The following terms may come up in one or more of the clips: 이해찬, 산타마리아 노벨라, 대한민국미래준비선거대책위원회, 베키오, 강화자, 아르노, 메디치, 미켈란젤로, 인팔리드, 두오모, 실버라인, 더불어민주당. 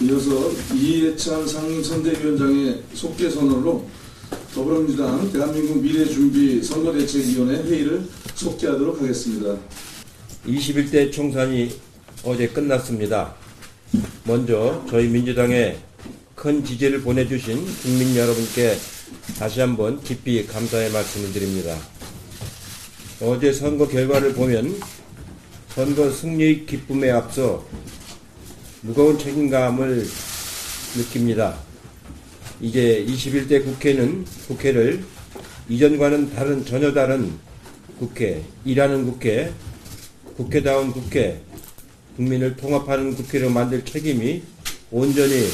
이어서 이해찬 상임선대위원장의 속개 선언으로 더불어민주당 대한민국 미래준비선거대책위원회 회의를 속개하도록 하겠습니다. 21대 총선이 어제 끝났습니다. 먼저 저희 민주당에 큰 지지를 보내주신 국민 여러분께 다시 한번 깊이 감사의 말씀을 드립니다. 어제 선거 결과를 보면 선거 승리의 기쁨에 앞서 무거운 책임감을 느낍니다. 이제 21대 국회는 국회를 이전과는 전혀 다른 국회, 일하는 국회, 국회다운 국회, 국민을 통합하는 국회로 만들 책임이 온전히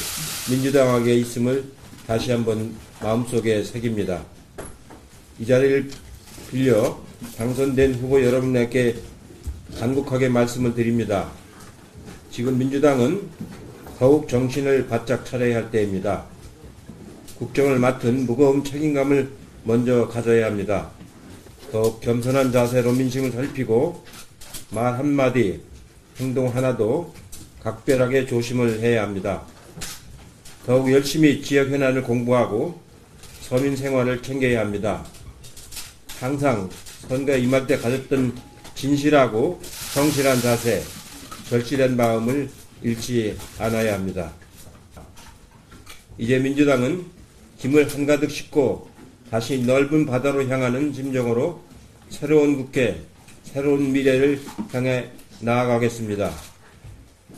민주당에게 있음을 다시 한번 마음속에 새깁니다. 이 자리를 빌려 당선된 후보 여러분에게 간곡하게 말씀을 드립니다. 지금 민주당은 더욱 정신을 바짝 차려야 할 때입니다. 국정을 맡은 무거운 책임감을 먼저 가져야 합니다. 더욱 겸손한 자세로 민심을 살피고 말 한마디, 행동 하나도 각별하게 조심을 해야 합니다. 더욱 열심히 지역 현안을 공부하고 서민 생활을 챙겨야 합니다. 항상 선거에 임할 때 가졌던 진실하고 성실한 자세, 절실한 마음을 잃지 않아야 합니다. 이제 민주당은 짐을 한가득 싣고 다시 넓은 바다로 향하는 심정으로 새로운 국회, 새로운 미래를 향해 나아가겠습니다.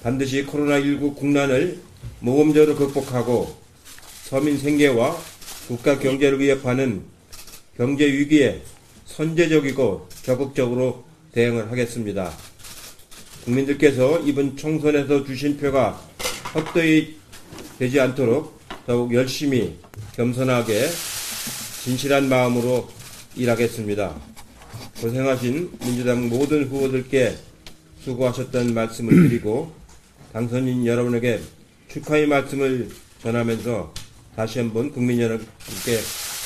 반드시 코로나19 국난을 모범적으로 극복하고 서민 생계와 국가 경제를 위협하는 경제 위기에 선제적이고 적극적으로 대응을 하겠습니다. 국민들께서 이번 총선에서 주신 표가 헛되이 되지 않도록 더욱 열심히 겸손하게 진실한 마음으로 일하겠습니다. 고생하신 민주당 모든 후보들께 수고하셨다는 말씀을 드리고 당선인 여러분에게 축하의 말씀을 전하면서 다시 한번 국민 여러분께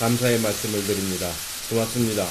감사의 말씀을 드립니다. 고맙습니다.